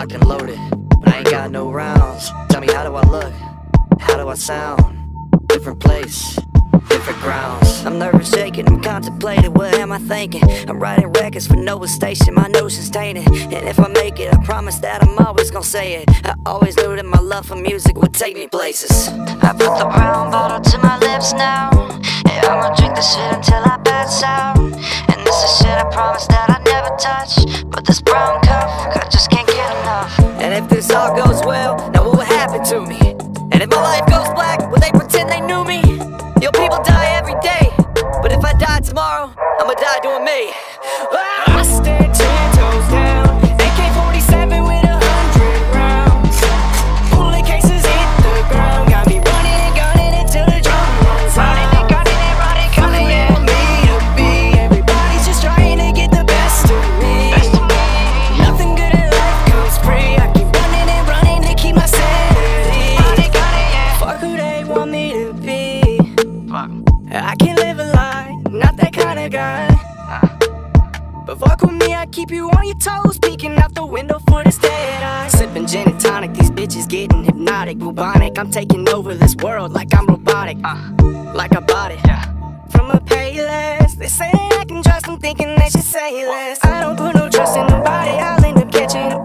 locked and loaded, but I ain't got no rounds. Tell me, how do I look? How do I sound? Different place, different grounds. I'm nervous, shaking, I'm contemplating. What am I thinking? I'm writing records for Nova Station, my notion's tainted. And if I make it, I promise that I'm always gonna say it. I always knew that my love for music would take me places. I put the brown bottle to my lips now, and I'm gonna drink this shit until I pass out. And this is shit I promise that I never touch, but this brown cup, I just can't get enough. And if this all goes well, now what will happen to me? And if my life goes black, will they pretend they knew me? Yo, people die every day, but if I die tomorrow, I'ma die doing me. Ah! I stand 10 toes down, AK-47 with 100 rounds. Bullet cases hit the ground, got me running and gunning until the drum runs out. Running and running, coming at me to be. Everybody's just trying to get the best of me. Nothing good in life comes free. I keep running and running to keep my sanity. Fuck who they want me to be. I can't live a lie, not that kind of guy. But fuck with me, I keep you on your toes, peeking out the window for this dead eye. Sipping gin and tonic, these bitches getting hypnotic, bubonic. I'm taking over this world like I'm robotic, like I bought it, yeah. From a Payless, they say that I can trust them, thinking they should say less. I don't put no trust in nobody, I'll end up catching a